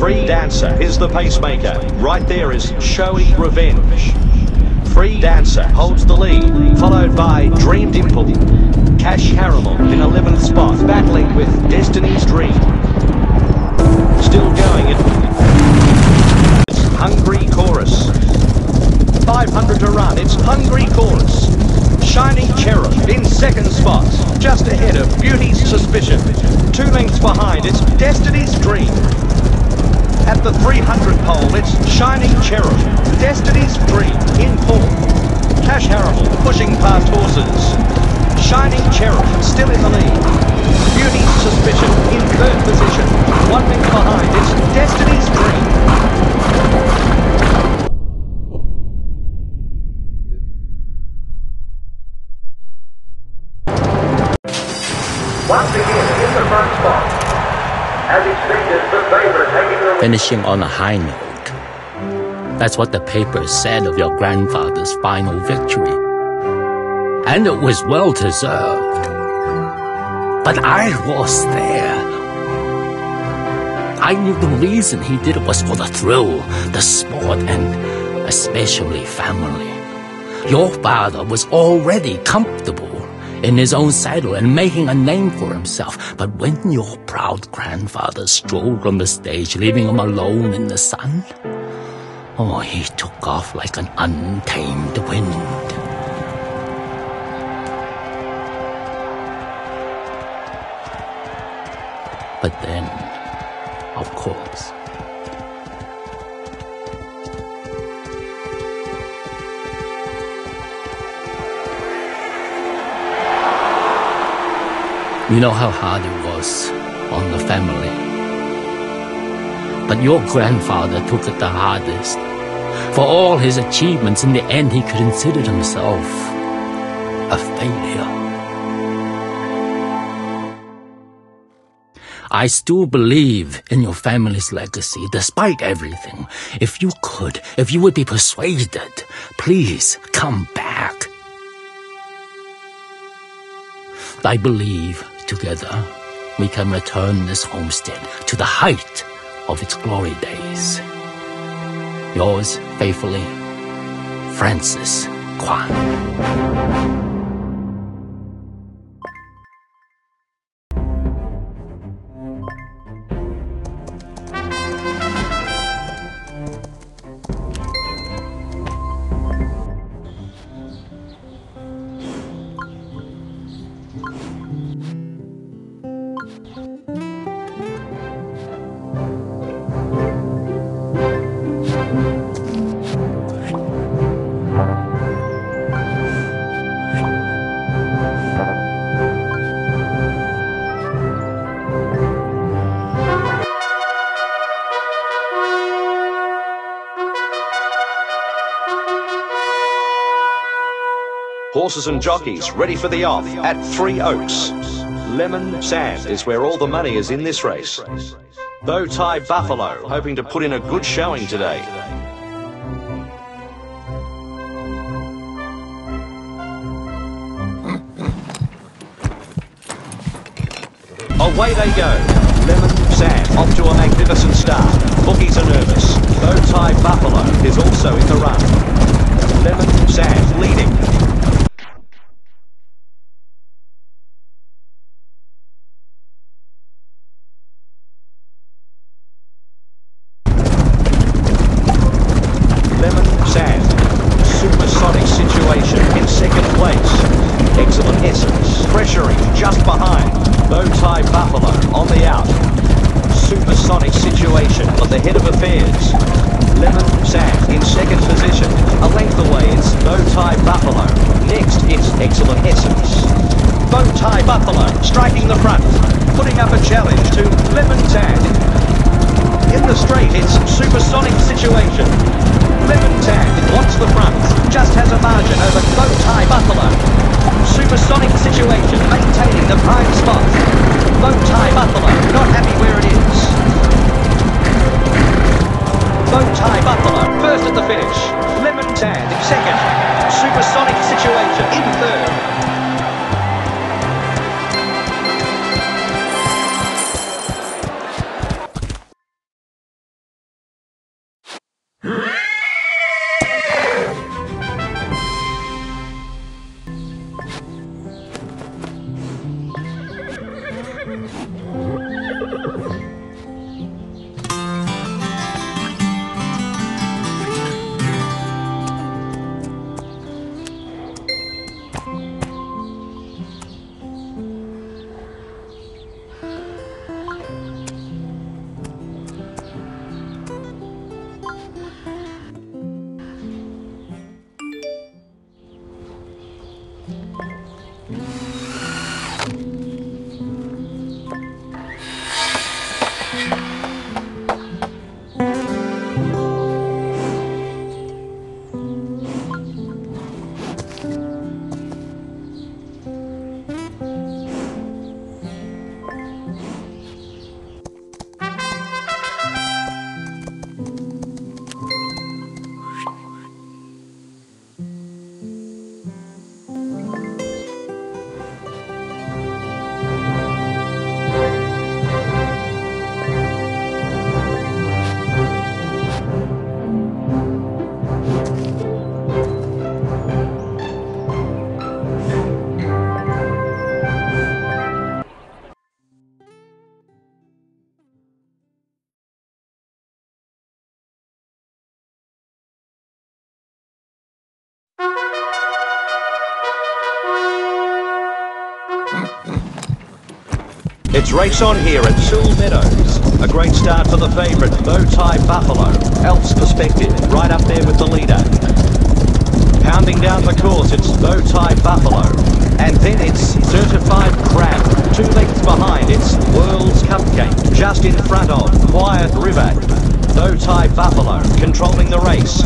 Free Dancer is the pacemaker. Right there is Showy Revenge. Free Dancer holds the lead, followed by Dream Dimple. Cash Caramel in 11th spot, battling with Destiny's Dream. Still going it. It's Hungry Chorus. 500 to run, it's Hungry Chorus. Shiny Cherub in 2nd spot, just ahead of Beauty's Suspicion. 2 lengths behind, it's Destiny's Dream. At the 300 pole, it's Shining Cherub. Destiny's Dream in 4th. Cash Harrible pushing past horses. Shining Cherub still in the lead. Beauty's Suspicion in 3rd position. 1 length behind, it's Destiny's Dream. Once again, in the front spot. As expected, the favourite taking the lead. Finishing on a high note. That's what the papers said of your grandfather's final victory. And it was well deserved. But I was there. I knew the reason he did it was for the thrill, the sport, and especially family. Your father was already comfortable in his own saddle and making a name for himself. But when your proud grandfather strolled on the stage, leaving him alone in the sun, oh, he took off like an untamed wind. But then, of course, you know how hard it was on the family. But your grandfather took it the hardest. For all his achievements, in the end, he considered himself a failure. I still believe in your family's legacy, despite everything. If you could, if you would be persuaded, please come back. I believe together we can return this homestead to the height of its glory days. Yours faithfully, Francis Kwan. Horses and jockeys ready for the off at Three Oaks. Lemon Sand is where all the money is in this race. Bow Tie Buffalo hoping to put in a good showing today. Away they go. Lemon Sand off to a magnificent start. Bookies are nervous. Bow Tie Buffalo is also in the run. Lemon Sand leading. It's race on here at Sewell Meadows. A great start for the favourite, Bow Tie Buffalo. Alps Perspective, right up there with the leader. Pounding down the course, it's Bow Tie Buffalo. And then it's Certified Crab. 2 lengths behind, it's World's Cupcake. Just in front of Quiet River. Bow Tie Buffalo controlling the race.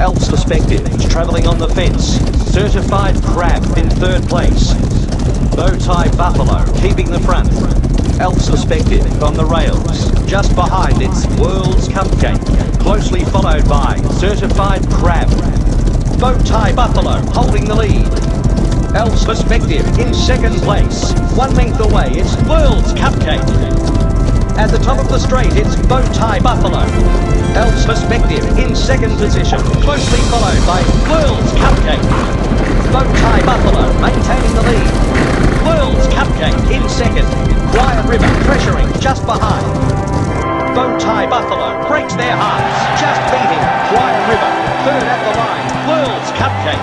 Alps Perspective travelling on the fence. Certified Crab in third place. Bow Tie Buffalo keeping the front. Alps Perspective on the rails. Just behind it's World's Cupcake. Closely followed by Certified Crab. Bow Tie Buffalo holding the lead. Alps Perspective in second place. 1 length away it's World's Cupcake. At the top of the straight, it's Bow Tie Buffalo. Alps Perspective in second position, closely followed by World's Cupcake. Bow Tie Buffalo maintaining the lead. World's Cupcake in second. Quiet River pressuring just behind. Bow Tie Buffalo breaks their hearts, just beating Quiet River. Third at the line, World's Cupcake.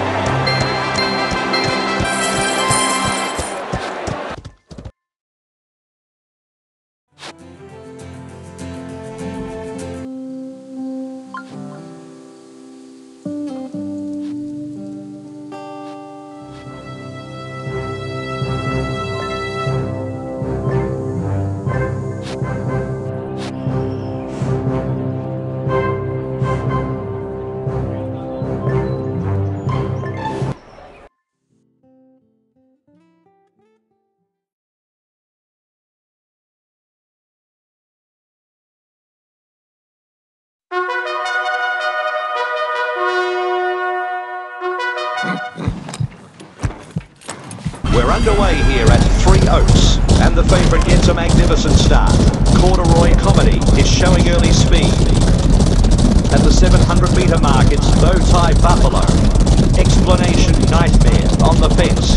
We're underway here at Three Oaks, and the favourite gets a magnificent start. Corduroy Comedy is showing early speed. At the 700-metre mark, it's Bow Tie Buffalo. Explanation Nightmare on the fence.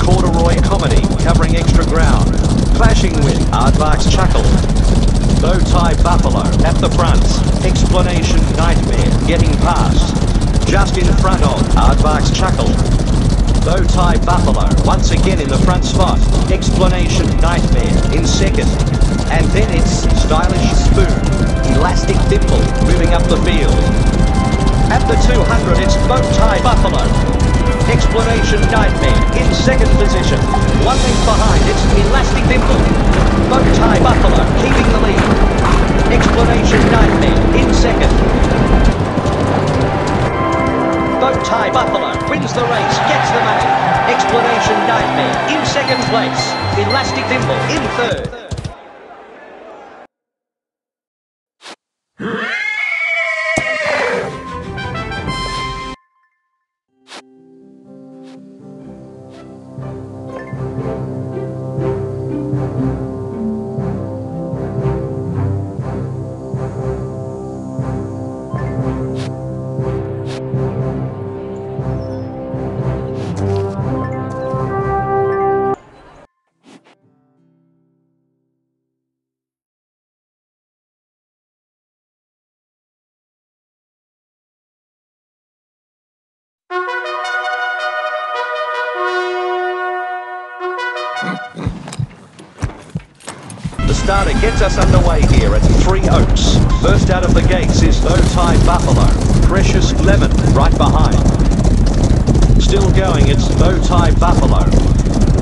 Corduroy Comedy covering extra ground. Clashing with Aardvark's Chuckle. Bow Tie Buffalo at the front. Explanation Nightmare getting past. Just in front of Aardvark's Chuckle. Bow Tie Buffalo once again in the front spot. Explanation Nightmare in second. And then it's Stylish Spoon. Elastic Dimple moving up the field. At the 200 it's Bow Tie Buffalo. Explanation Nightmare in second position. 1 length behind it's Elastic Dimple. Bow Tie Buffalo keeping the lead. Explanation Nightmare in second. Bow Tie Buffalo wins the race, gets the money. Explanation Nightmare in second place. Elastic Dimple in third. Starter gets us underway here at Three Oaks. First out of the gates is Bow Tie Buffalo. Precious Lemon right behind. Still going, it's Bow Tie Buffalo.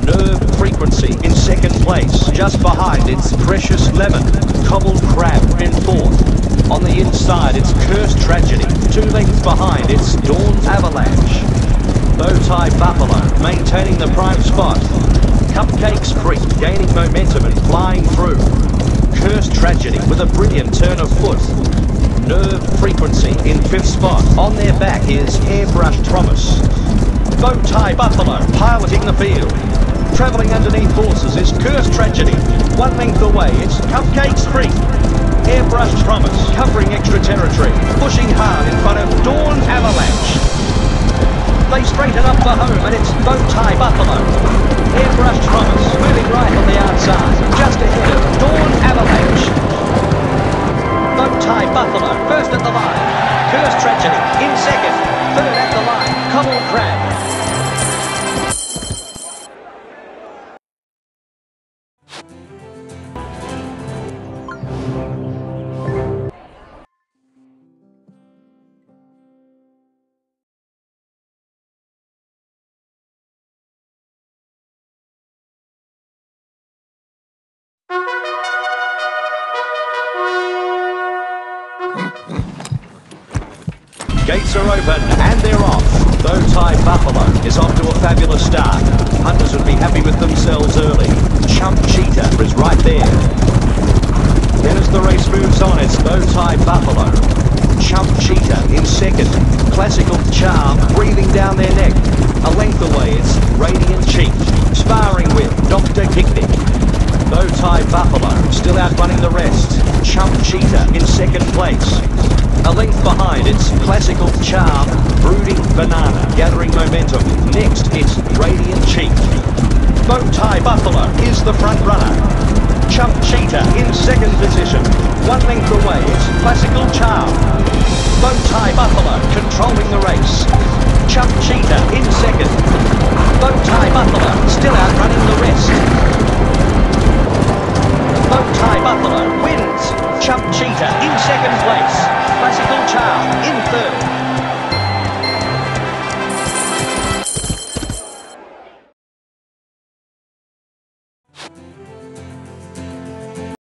Nerve Frequency in second place. Just behind, it's Precious Lemon. Cobbled Crab in fourth. On the inside, it's Cursed Tragedy. 2 lengths behind, it's Dawn's Avalanche. Bow Tie Buffalo maintaining the prime spot. Cupcake Spree gaining momentum and flying through. Cursed Tragedy with a brilliant turn of foot. Nerve Frequency in fifth spot. On their back is Hairbrush Promise. Bow Tie Buffalo piloting the field. Travelling underneath horses is Cursed Tragedy. 1 length away it's Cupcake Spree. Hairbrush Promise covering extra territory. Pushing hard in front of Dawn's Avalanche. They straighten up for home and it's Bow Tie Buffalo. Airbrush Thomas moving right on the outside, just ahead of Dawn Avalanche. Bow Tie Buffalo first at the line. Cursed Tragedy in second. Third at the line, Cobbled Crab. Gates are open and they're off. Though Thai Buffalo is off to a fabulous start. Hunters would be happy with themselves early. Chump Cheetah is right there. Then as the race moves on, it's Though Thai Buffalo. Chump Cheetah in second. Classical Charm breathing down their neck. A length away is Radiant Cheek, sparring with Dr. Kicknick. Though Thai Buffalo still outrunning the rest. Chump Cheetah in second place. A length behind, it's Classical Charm, Brooding Banana, gathering momentum. Next, it's Radiant Cheek. Though Thai Buffalo is the front runner. Chump Cheetah in second position. One length away, it's Classical Charm. Though Thai Buffalo controlling the race. Chump Cheetah in second. Though Thai Buffalo still outrunning the rest.